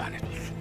got it.